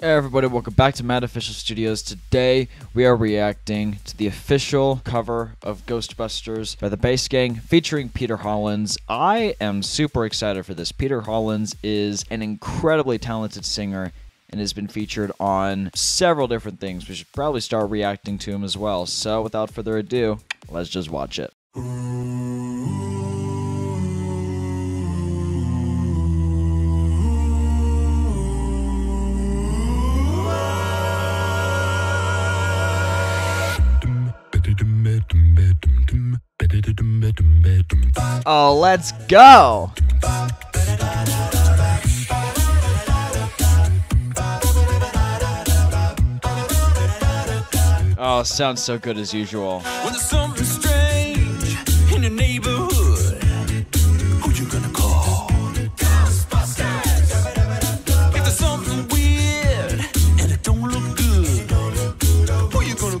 Hey everybody, welcome back to Mad Official Studios. Today we are reacting to the official cover of Ghostbusters by The Bass Gang featuring Peter Hollens. I am super excited for this. Peter Hollens is an incredibly talented singer and has been featured on several different things. We should probably start reacting to him as well. So without further ado, let's just watch it. Oh, let's go! Oh, sounds so good as usual. When there's something strange in your neighborhood, who you gonna call? Ghostbusters! If there's something weird and it don't look good, who you gonna call? Who you gonna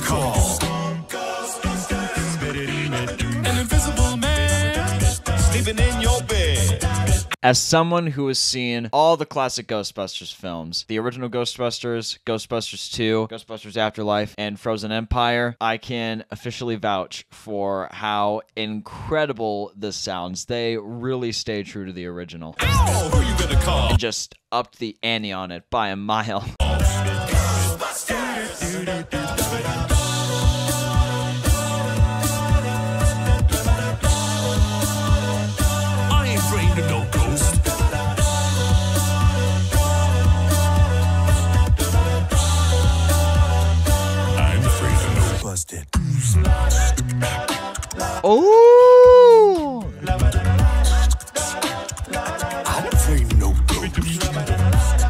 call? An invisible man sleeping in your bed. As someone who has seen all the classic Ghostbusters films, the original Ghostbusters, Ghostbusters 2, Ghostbusters Afterlife, and Frozen Empire, I can officially vouch for how incredible this sounds. They really stay true to the original. Ow! Who you gonna call? And just upped the ante on it by a mile. Oh!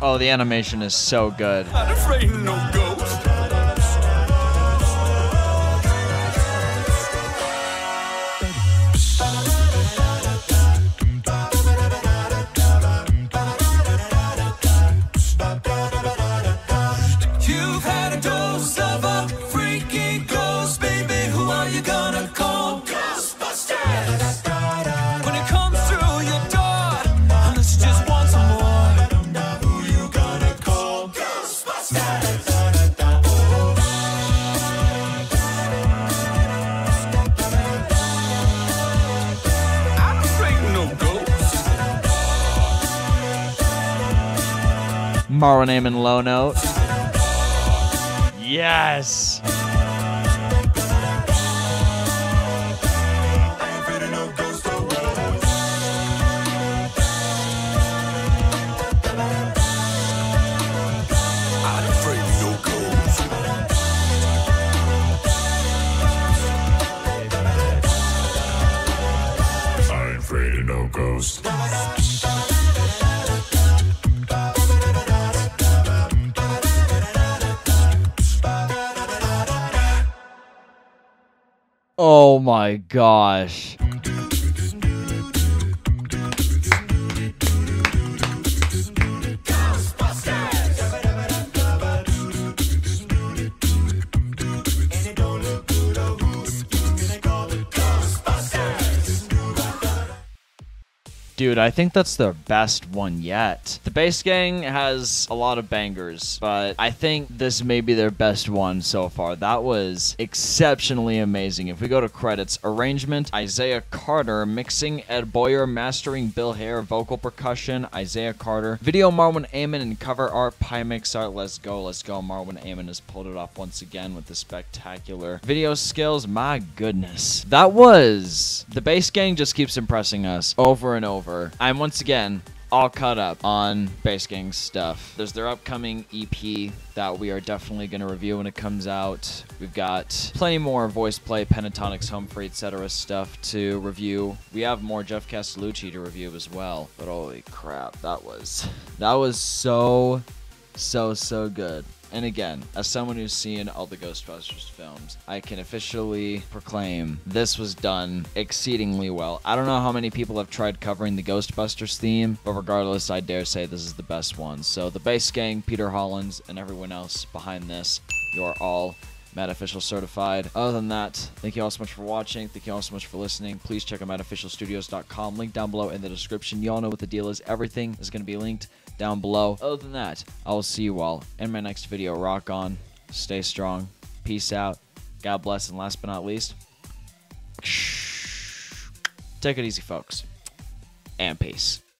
Oh, the animation is so good. I'm afraid of no ghost. Marwin Amon low note. Yes. I'm afraid of no ghost. Oh my gosh. Dude, I think that's their best one yet. The Bass Gang has a lot of bangers, but I think this may be their best one so far. That was exceptionally amazing. If we go to credits, arrangement, Isaiah Carter, mixing, Ed Boyer, mastering, Bill Hare, vocal percussion, Isaiah Carter, video, Marwin Amon, and cover art, Pymix art. Let's go, Marwin Amon has pulled it off once again with the spectacular video skills. My goodness. That was... The Bass Gang just keeps impressing us over and over. I'm once again all caught up on Bass Gang stuff. There's their upcoming EP that we are definitely going to review when it comes out. We've got plenty more Voice Play, Pentatonics, Home Free, etc. stuff to review. We have more Jeff Castellucci to review as well. But holy crap, that was so good. And again, as someone who's seen all the Ghostbusters films, I can officially proclaim this was done exceedingly well. I don't know how many people have tried covering the Ghostbusters theme, but regardless, I dare say this is the best one. So the Bass Gang, Peter Hollens, and everyone else behind this, you are all Mad Official certified. Other than that, thank you all so much for watching. Thank you all so much for listening. Please check out MadOfficialStudios.com. Link down below in the description. You all know what the deal is. Everything is going to be linked down below. Other than that, I will see you all in my next video. Rock on. Stay strong. Peace out. God bless. And last but not least, take it easy, folks. And peace.